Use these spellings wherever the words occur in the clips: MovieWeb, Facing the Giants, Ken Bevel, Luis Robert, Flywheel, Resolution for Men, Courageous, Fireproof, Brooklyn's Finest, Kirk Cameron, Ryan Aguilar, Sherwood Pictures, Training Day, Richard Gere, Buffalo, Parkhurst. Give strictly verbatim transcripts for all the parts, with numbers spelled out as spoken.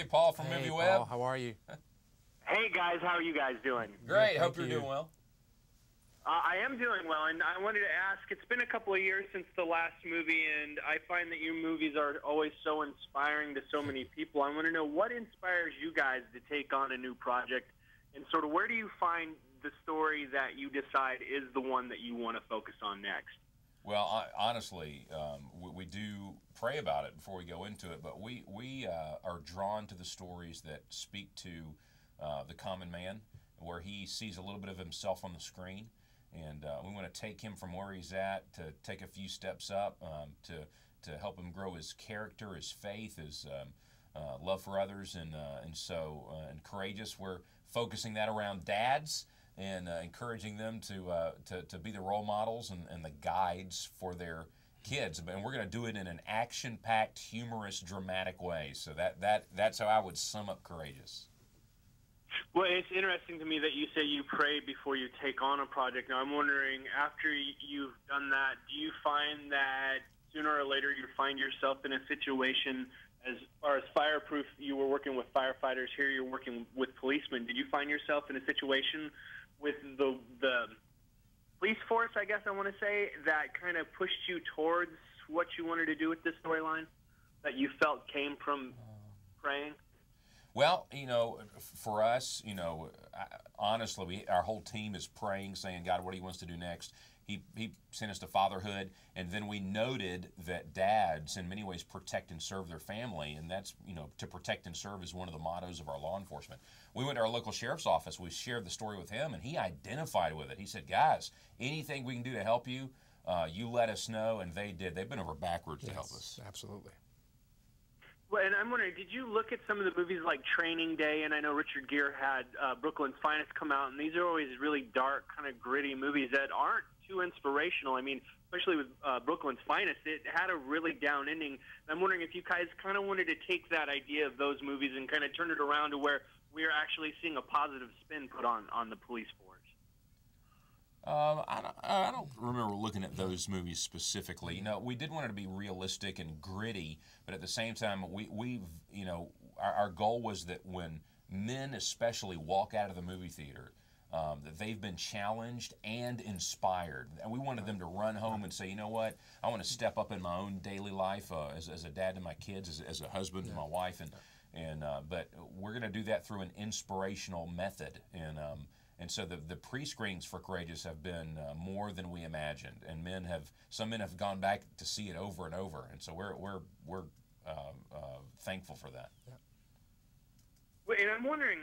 Hey, Paul from hey, MovieWeb. Paul, how are you? Hey, guys. How are you guys doing? Great. Hope you're doing well. Uh, I am doing well, and I wanted to ask, it's been a couple of years since the last movie, and I find that your movies are always so inspiring to so many people. I want to know what inspires you guys to take on a new project, and sort of where do you find the story that you decide is the one that you want to focus on next? Well, I, honestly, um, we, we do pray about it before we go into it, but we, we uh, are drawn to the stories that speak to uh, the common man, where he sees a little bit of himself on the screen. And uh, we want to take him from where he's at to take a few steps up, um, to to help him grow his character, his faith, his um, uh, love for others, and uh, and so uh, and Courageous. We're focusing that around dads and uh, encouraging them to, uh, to to be the role models and, and the guides for their kids. And we're going to do it in an action-packed, humorous, dramatic way. So that that that's how I would sum up Courageous. Well, it's interesting to me that you say you pray before you take on a project. Now, I'm wondering, after you've done that, do you find that sooner or later you find yourself in a situation, as far as Fireproof, you were working with firefighters, here you're working with policemen. Did you find yourself in a situation with the, the police force, I guess I want to say, that kind of pushed you towards what you wanted to do with this storyline, that you felt came from praying? Well, you know, for us, you know, honestly, we, our whole team is praying, saying, God, what do you want us to do next? He, he sent us to fatherhood, and then we noted that dads, in many ways, protect and serve their family, and that's, you know, to protect and serve is one of the mottos of our law enforcement. We went to our local sheriff's office. We shared the story with him, and he identified with it. He said, guys, anything we can do to help you, uh, you let us know, and they did. They've been over backwards yes, to help us. Absolutely. Well, and I'm wondering, did you look at some of the movies like Training Day? And I know Richard Gere had uh, Brooklyn's Finest come out, and these are always really dark, kind of gritty movies that aren't too inspirational. I mean, especially with uh, Brooklyn's Finest, it had a really down ending. And I'm wondering if you guys kind of wanted to take that idea of those movies and kind of turn it around to where we're actually seeing a positive spin put on, on the police force. Um, I, don't, I don't remember looking at those movies specifically. You know, we did want it to be realistic and gritty, but at the same time, we, we've, you know, our, our goal was that when men especially walk out of the movie theater, um, that they've been challenged and inspired. And we wanted them to run home and say, you know what, I want to step up in my own daily life uh, as, as a dad to my kids, as, as a husband to my wife, and, and uh, but we're going to do that through an inspirational method. And, um, And so the, the pre-screens for Courageous have been uh, more than we imagined, and men have some men have gone back to see it over and over, and so we're we're we're uh, uh, thankful for that. Yeah. Well, and I'm wondering,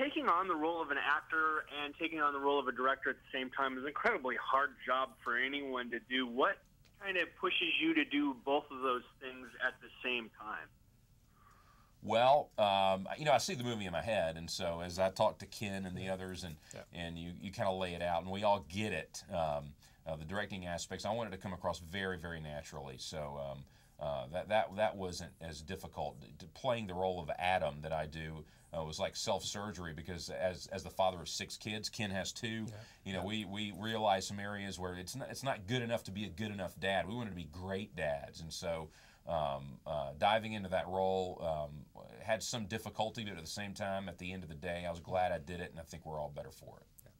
taking on the role of an actor and taking on the role of a director at the same time is an incredibly hard job for anyone to do. What kind of pushes you to do both of those things at the same time? Well, um, you know, I see the movie in my head, and so as I talk to Ken and the others, and yeah. and you, you kind of lay it out, and we all get it, um, uh, the directing aspects. I wanted to come across very, very naturally, so um, uh, that, that, that wasn't as difficult. Playing the role of Adam that I do uh, was like self-surgery, because as, as the father of six kids, Ken has two, yeah. you know, yeah. we, we realize some areas where it's not, it's not good enough to be a good enough dad. We wanted to be great dads, and so... Um, uh, diving into that role um, had some difficulty, but at the same time, at the end of the day, I was glad I did it, and I think we're all better for it.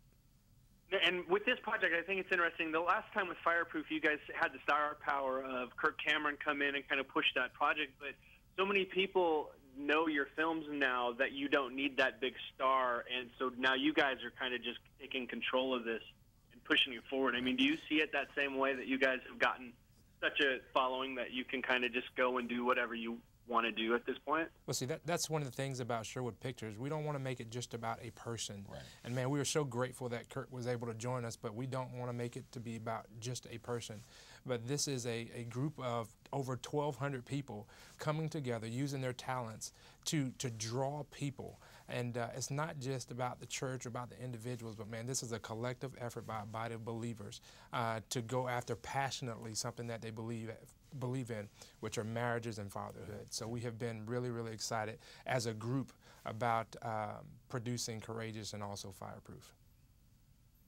Yeah. And with this project, I think it's interesting. The last time with Fireproof, you guys had the star power of Kirk Cameron come in and kind of push that project, but so many people know your films now that you don't need that big star, and so now you guys are kind of just taking control of this and pushing it forward. I mean, do you see it that same way, that you guys have gotten such a following that you can kind of just go and do whatever you want to do at this point? Well, see, that, that's one of the things about Sherwood Pictures. We don't want to make it just about a person. Right. And, man, we were so grateful that Kirk was able to join us, but we don't want to make it to be about just a person. But this is a, a group of over twelve hundred people coming together, using their talents to, to draw people. And uh, it's not just about the church or about the individuals, but, man, this is a collective effort by a body of believers uh, to go after passionately something that they believe believe in, which are marriages and fatherhood. So we have been really, really excited as a group about um, producing Courageous and also Fireproof.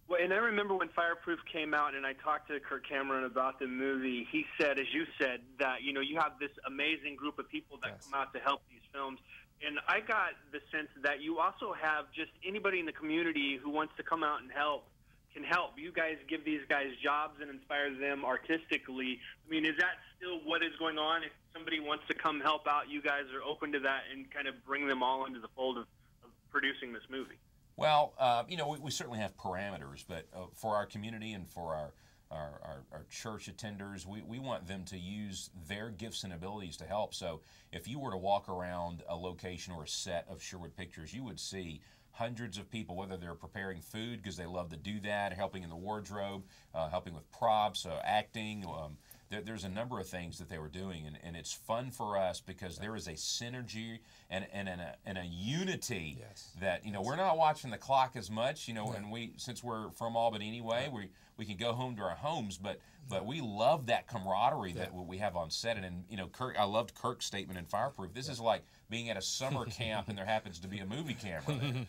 Well, and I remember when Fireproof came out and I talked to Kirk Cameron about the movie, he said, as you said, that, you know, you have this amazing group of people that yes. come out to help these films. And I got the sense that you also have just anybody in the community who wants to come out and help can help. You guys give these guys jobs and inspire them artistically. I mean, is that still what is going on? If somebody wants to come help out, you guys are open to that and kind of bring them all into the fold of, of producing this movie? Well, uh, you know, we, we certainly have parameters, but uh, for our community and for our Our, our, our church attenders, we, we want them to use their gifts and abilities to help. So if you were to walk around a location or a set of Sherwood Pictures, you would see hundreds of people, whether they're preparing food because they love to do that, helping in the wardrobe, uh, helping with props, uh, acting. Um, there, there's a number of things that they were doing, and, and it's fun for us because there is a synergy and, and, and, a, and a unity yes. that, you know, yes. we're not watching the clock as much, you know, yeah. and we, since we're from Albany anyway, yeah. we we can go home to our homes, but but we love that camaraderie yeah. that we have on set. And, and you know, Kirk, I loved Kirk's statement in Fireproof. This yeah. is like being at a summer camp and there happens to be a movie camera there.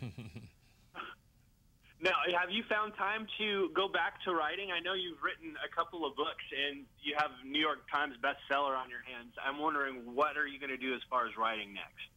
Now, have you found time to go back to writing? I know you've written a couple of books and you have New York Times bestseller on your hands. I'm wondering, what are you going to do as far as writing next?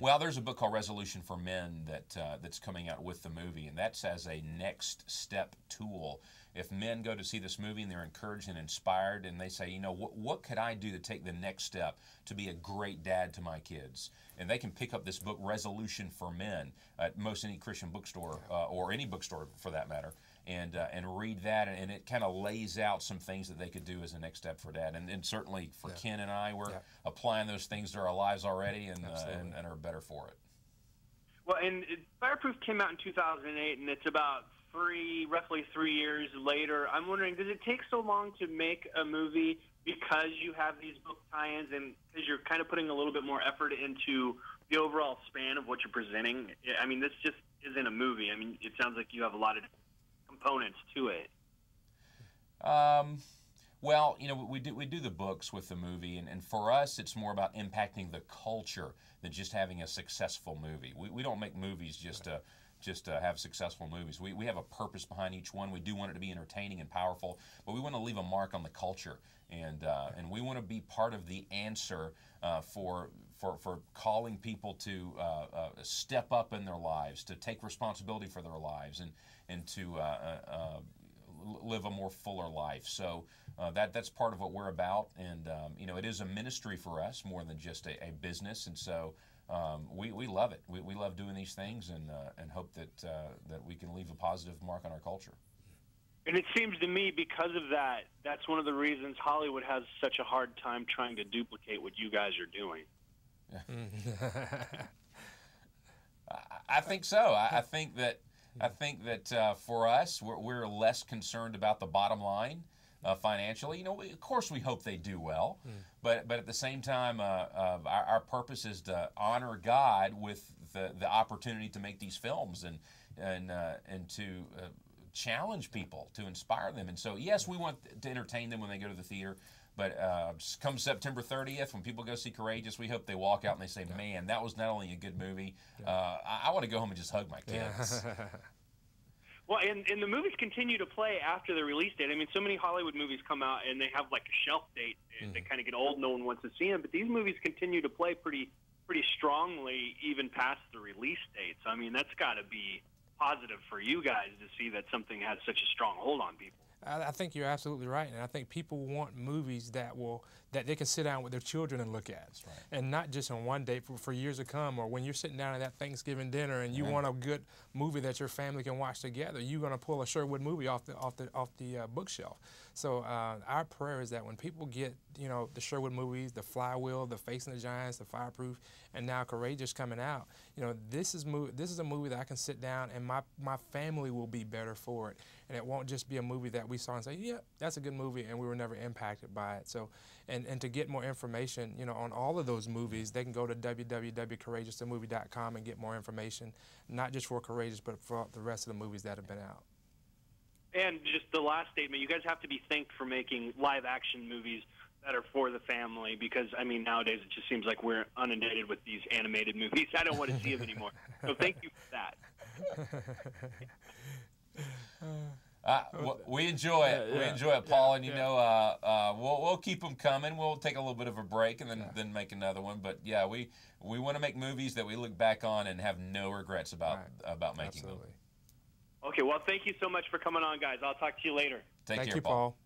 Well, there's a book called Resolution for Men that uh, that's coming out with the movie, and that's as a next step tool. If men go to see this movie and they're encouraged and inspired and they say, you know, what, what could I do to take the next step to be a great dad to my kids? And they can pick up this book, Resolution for Men, at most any Christian bookstore uh, or any bookstore for that matter, and uh, and read that, and it kind of lays out some things that they could do as a next step for dad. And, and certainly for yeah. Ken and I, we're yeah. applying those things to our lives already and, uh, and, and are better for it. Well, and Fireproof came out in two thousand eight, and it's about three, roughly three years later. I'm wondering, does it take so long to make a movie because you have these book tie-ins and because you're kind of putting a little bit more effort into the overall span of what you're presenting? I mean, this just isn't a movie. I mean, it sounds like you have a lot of components to it. Um, well, you know, we do, we do the books with the movie, and, and for us, it's more about impacting the culture than just having a successful movie. We, we don't make movies just to, just to have successful movies. We, we have a purpose behind each one. We do want it to be entertaining and powerful, but we want to leave a mark on the culture, and, uh, and we want to be part of the answer uh, for For, for calling people to uh, uh, step up in their lives, to take responsibility for their lives, and and to uh, uh, uh, live a more fuller life. So uh, that that's part of what we're about, and um, you know, it is a ministry for us more than just a, a business. And so um, we we love it. We, we love doing these things, and uh, and hope that uh, that we can leave a positive mark on our culture. And it seems to me, because of that, that's one of the reasons Hollywood has such a hard time trying to duplicate what you guys are doing. I think so. I, I think that I think that uh, for us, we're, we're less concerned about the bottom line uh, financially. You know, we, of course, we hope they do well, mm. but but at the same time, uh, uh, our, our purpose is to honor God with the the opportunity to make these films and and uh, and to. Uh, challenge people, to inspire them. And so, yes, we want to entertain them when they go to the theater, but uh, come September thirtieth, when people go see Courageous, we hope they walk out and they say, man, that was not only a good movie, uh, I, I want to go home and just hug my kids. Yeah. Well, and, and the movies continue to play after the release date. I mean, so many Hollywood movies come out and they have like a shelf date, and mm. they kind of get old, no one wants to see them, but these movies continue to play pretty, pretty strongly even past the release dates. I mean, that's got to be positive for you guys to see that something has such a strong hold on people. I think you're absolutely right, and I think people want movies that will that they can sit down with their children and look at, right. and not just on one date for, for years to come. Or when you're sitting down at that Thanksgiving dinner and you mm-hmm. want a good movie that your family can watch together, you're going to pull a Sherwood movie off the off the off the uh, bookshelf. So uh, our prayer is that when people get you know the Sherwood movies, the Flywheel, the Facing the Giants, the Fireproof, and now Courageous coming out, you know this is movie this is a movie that I can sit down and my my family will be better for it, and it won't just be a movie that we We saw and say, yeah, that's a good movie, and we were never impacted by it. So, and, and to get more information, you know, on all of those movies, they can go to w w w dot courageous the movie dot com and get more information, not just for Courageous, but for the rest of the movies that have been out. And just the last statement, you guys have to be thanked for making live-action movies that are for the family, because, I mean, nowadays it just seems like we're inundated with these animated movies. I don't want to see them anymore. So thank you for that. uh. Uh, we enjoy it. Yeah, yeah. We enjoy it, Paul. Yeah, and, you yeah. know, uh, uh, we'll, we'll keep them coming. We'll take a little bit of a break and then, yeah. then make another one. But, yeah, we, we want to make movies that we look back on and have no regrets about, right. about making Absolutely. them. Okay, well, thank you so much for coming on, guys. I'll talk to you later. Take thank care, you, Paul. Paul.